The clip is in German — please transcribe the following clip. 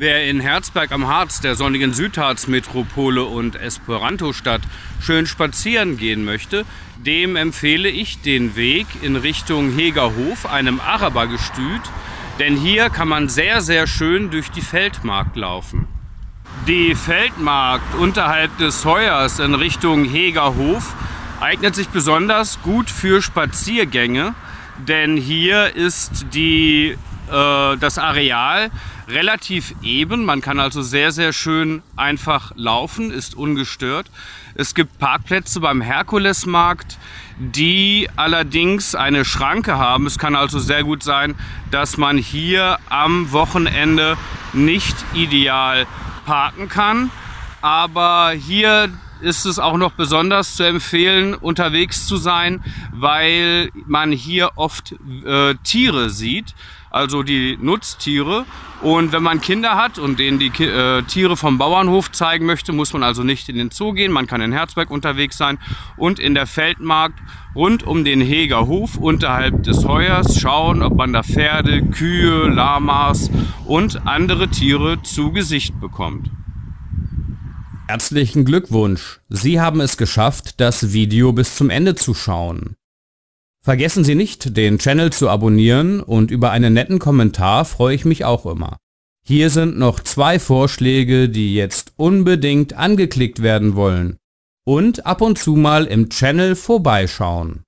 Wer in Herzberg am Harz, der sonnigen Südharzmetropole und Esperantostadt, schön spazieren gehen möchte, dem empfehle ich den Weg in Richtung Hägerhof, einem Arabergestüt, denn hier kann man sehr, sehr schön durch die Feldmark laufen. Die Feldmark unterhalb des Heuers in Richtung Hägerhof eignet sich besonders gut für Spaziergänge, denn hier ist das Areal relativ eben, man kann also sehr, sehr schön einfach laufen, ist ungestört. Es gibt Parkplätze beim Herkulesmarkt, die allerdings eine Schranke haben. Es kann also sehr gut sein, dass man hier am Wochenende nicht ideal parken kann, aber hier ist es auch noch besonders zu empfehlen, unterwegs zu sein, weil man hier oft Tiere sieht, also die Nutztiere. Und wenn man Kinder hat und denen die Tiere vom Bauernhof zeigen möchte, muss man also nicht in den Zoo gehen. Man kann in Herzberg unterwegs sein und in der Feldmarkt rund um den Hägerhof unterhalb des Heuers schauen, ob man da Pferde, Kühe, Lamas und andere Tiere zu Gesicht bekommt. Herzlichen Glückwunsch! Sie haben es geschafft, das Video bis zum Ende zu schauen. Vergessen Sie nicht, den Channel zu abonnieren, und über einen netten Kommentar freue ich mich auch immer. Hier sind noch 2 Vorschläge, die jetzt unbedingt angeklickt werden wollen. Und ab und zu mal im Channel vorbeischauen.